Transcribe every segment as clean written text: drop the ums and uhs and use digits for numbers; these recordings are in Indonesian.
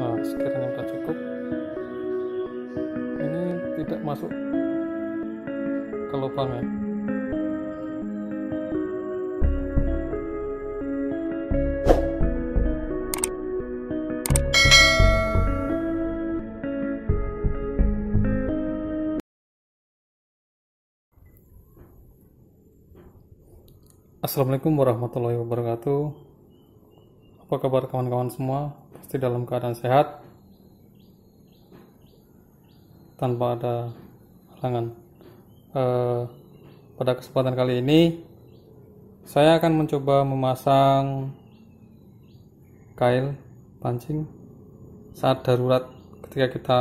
Nah, sekiranya sudah cukup, ini tidak masuk ke lubangnya. Assalamualaikum warahmatullahi wabarakatuh. Apa kabar kawan-kawan semua? Pasti dalam keadaan sehat tanpa ada halangan. Pada kesempatan kali ini saya akan mencoba memasang kail pancing saat darurat ketika kita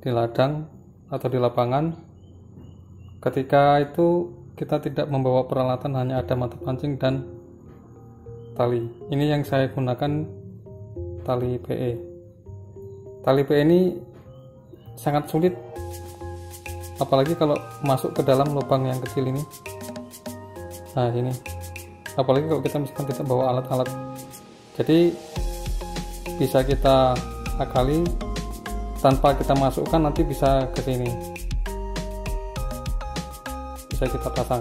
di ladang atau di lapangan. Ketika itu kita tidak membawa peralatan, hanya ada mata pancing dan tali. Ini yang saya gunakan, tali PE. Tali PE ini sangat sulit, apalagi kalau masuk ke dalam lubang yang kecil ini. Nah, ini apalagi kalau kita misalkan tidak bawa alat-alat. Jadi bisa kita akali tanpa kita masukkan, nanti bisa ke sini, bisa kita pasang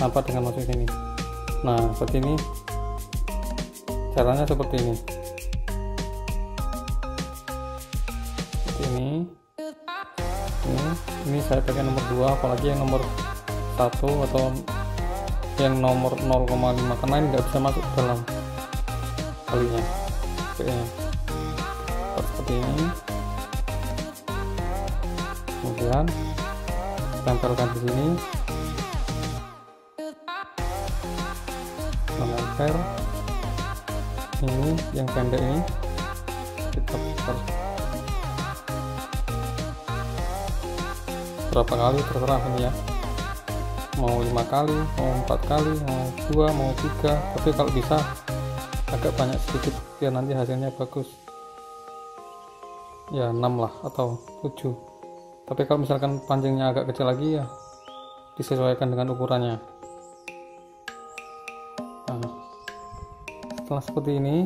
tanpa dengan masuk sini. Nah, seperti ini caranya, seperti ini, seperti ini. Ini saya pakai nomor 2, apalagi yang nomor 1 atau yang nomor 0,5 karena ini nggak bisa masuk ke dalam talinya. Seperti ini, kemudian tempelkan di sini, menempel ini yang pendek ini, kita putar berapa kali terserah ini ya, mau 5 kali, mau 4 kali, mau 2, mau 3, tapi kalau bisa agak banyak sedikit biar nanti hasilnya bagus ya, 6 lah atau 7. Tapi kalau misalkan pancingnya agak kecil lagi ya disesuaikan dengan ukurannya. Nah, setelah seperti ini,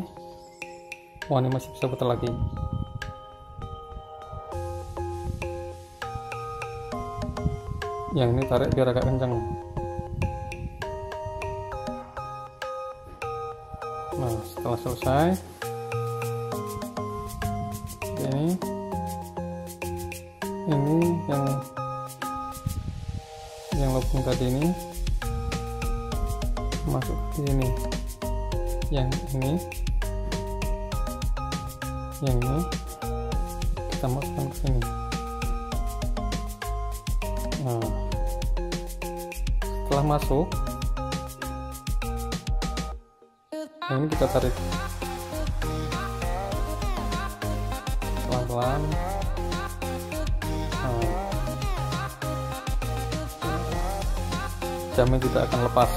wah, ini masih bisa putar lagi. Yang ini tarik biar agak kencang. Nah, setelah selesai ini yang lubang tadi ini masuk ke sini, yang ini kita masukkan ke sini. Nah, setelah masuk yang ini kita tarik pelan-pelan. Jamnya tidak akan lepas.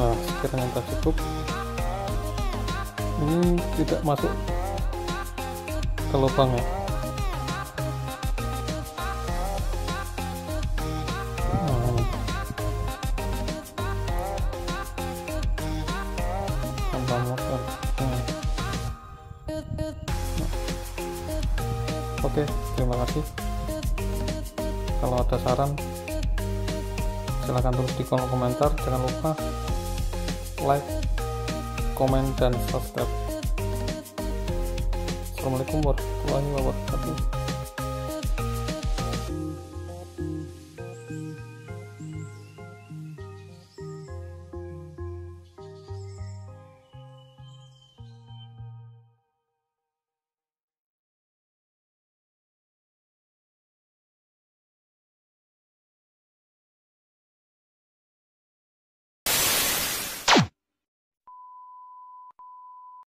Nah, sekiranya sudah cukup, ini tidak masuk ke lubangnya. Oke, terima kasih. Kalau ada saran silahkan tulis di kolom komentar. Jangan lupa like, komen, dan subscribe. Assalamualaikum warahmatullahi wabarakatuh.